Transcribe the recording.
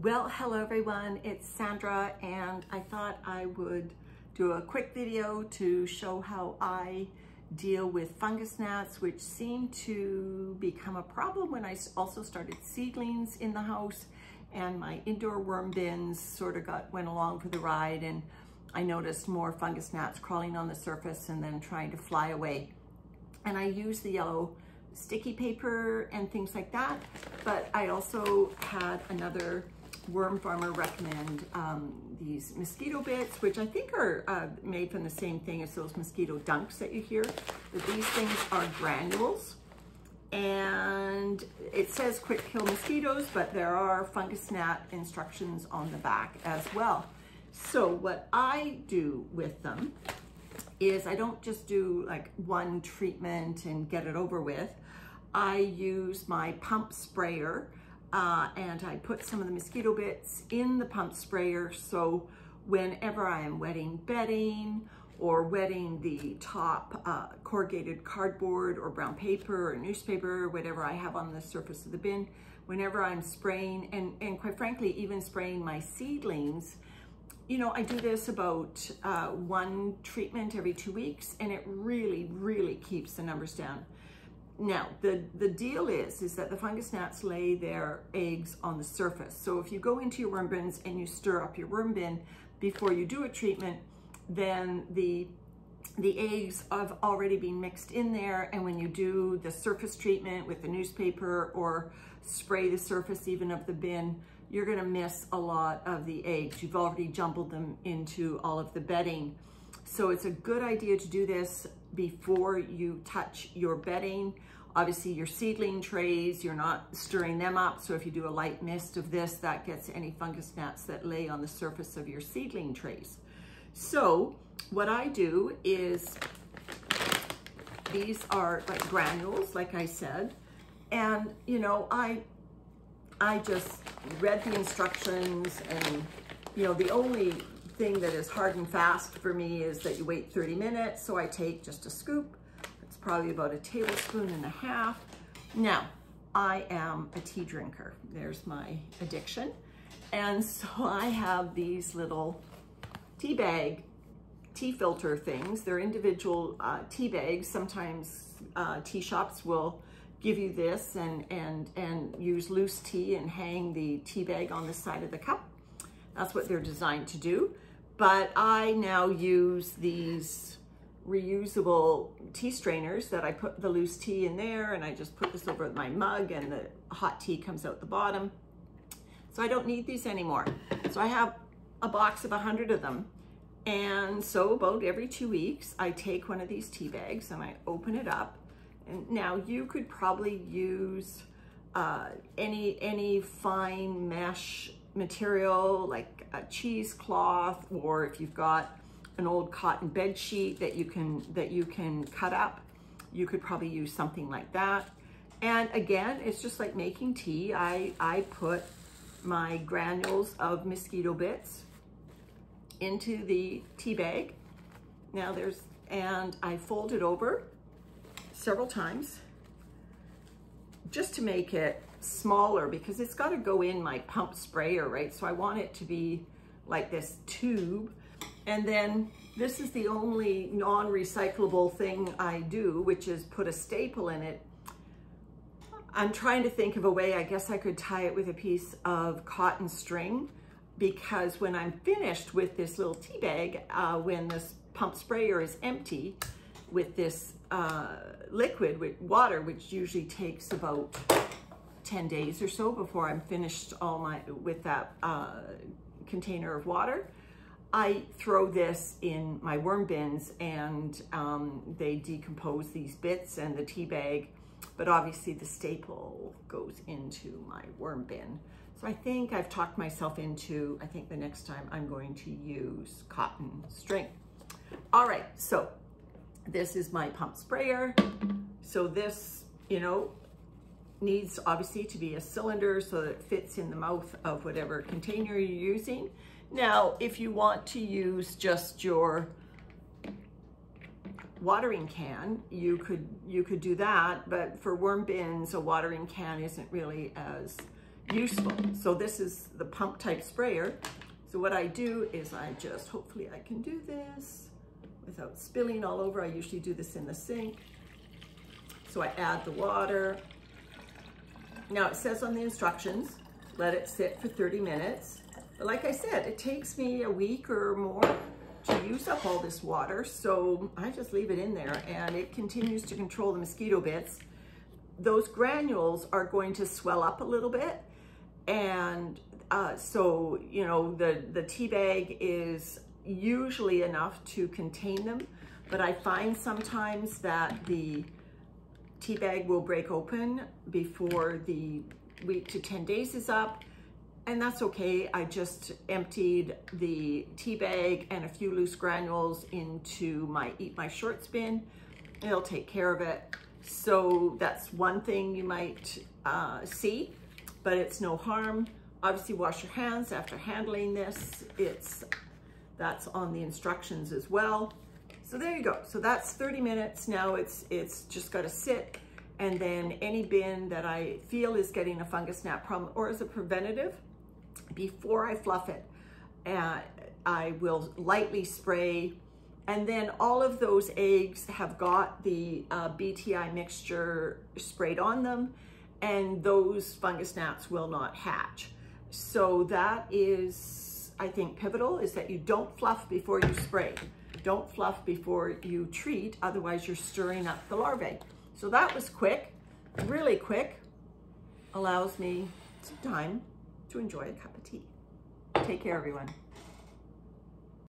Well, hello everyone, it's Sandra, and I thought I would do a quick video to show how I deal with fungus gnats, which seemed to become a problem when I also started seedlings in the house, and my indoor worm bins sort of went along for the ride, and I noticed more fungus gnats crawling on the surface and then trying to fly away. And I used the yellow sticky paper and things like that, but I also had another worm farmer recommend these mosquito bits, which I think are made from the same thing as those mosquito dunks that you hear. But these things are granules, and it says quick kill mosquitoes, but there are fungus gnat instructions on the back as well. So what I do with them is I don't just do like one treatment and get it over with. I use my pump sprayer and I put some of the mosquito bits in the pump sprayer, so whenever I am wetting bedding or wetting the top corrugated cardboard or brown paper or newspaper, whatever I have on the surface of the bin, whenever I'm spraying, and quite frankly, even spraying my seedlings, you know, I do this about one treatment every 2 weeks, and it really, really keeps the numbers down. Now, the deal is that the fungus gnats lay their eggs on the surface. So if you go into your worm bins and you stir up your worm bin before you do a treatment, then the eggs have already been mixed in there. And when you do the surface treatment with the newspaper or spray the surface even of the bin, you're gonna miss a lot of the eggs. You've already jumbled them into all of the bedding. So it's a good idea to do this before you touch your bedding. Obviously your seedling trays, you're not stirring them up. So if you do a light mist of this, that gets any fungus gnats that lay on the surface of your seedling trays. So what I do is, these are like granules, like I said. And you know, I just read the instructions, and you know, the only thing that is hard and fast for me is that you wait 30 minutes. So I take just a scoop. It's probably about a tablespoon and a half. Now, I am a tea drinker. There's my addiction. And so I have these little tea bag, tea filter things. They're individual tea bags. Sometimes tea shops will give you this and use loose tea and hang the tea bag on the side of the cup. That's what they're designed to do. But I now use these reusable tea strainers that I put the loose tea in there, and I just put this over my mug and the hot tea comes out the bottom. So I don't need these anymore. So I have a box of 100 of them. And so about every 2 weeks, I take one of these tea bags and I open it up. And now you could probably use any fine mesh material like a cheesecloth, or if you've got an old cotton bed sheet that you can cut up, you could probably use something like that. And again, it's just like making tea. I put my granules of mosquito bits into the tea bag. Now and I fold it over several times just to make it smaller, because it's got to go in my pump sprayer, right? So I want it to be like this tube. And then this is the only non-recyclable thing I do, which is put a staple in it. I'm trying to think of a way. I guess I could tie it with a piece of cotton string, because when I'm finished with this little tea bag, when this pump sprayer is empty with this liquid, with water, which usually takes about 10 days or so before I'm finished with that container of water, I throw this in my worm bins, and they decompose these bits and the tea bag, but obviously the staple goes into my worm bin. So I think I've talked myself into, I think the next time I'm going to use cotton string. All right, so this is my pump sprayer. So this, you know, needs obviously to be a cylinder so that it fits in the mouth of whatever container you're using. Now, if you want to use just your watering can, you could do that, but for worm bins, a watering can isn't really as useful. So this is the pump type sprayer. So what I do is I just, hopefully I can do this without spilling all over. I usually do this in the sink. So I add the water. Now it says on the instructions, let it sit for 30 minutes. But like I said, it takes me a week or more to use up all this water. So I just leave it in there and it continues to control the mosquito bits. Those granules are going to swell up a little bit. And so, you know, the tea bag is usually enough to contain them. But I find sometimes that the tea bag will break open before the week to 10 days is up. And that's okay. I just emptied the tea bag and a few loose granules into my Eat My Shorts bin. It'll take care of it. So that's one thing you might see, but it's no harm. Obviously wash your hands after handling this. That's on the instructions as well. So there you go. So that's 30 minutes. Now it's just gotta sit. And then any bin that I feel is getting a fungus gnat problem or is a preventative, before I fluff it, I will lightly spray. And then all of those eggs have got the BTI mixture sprayed on them, and those fungus gnats will not hatch. So that is, I think, pivotal, is that you don't fluff before you spray. Don't fluff before you treat, otherwise you're stirring up the larvae. So that was quick, really quick. Allows me some time to enjoy a cup of tea. Take care, everyone.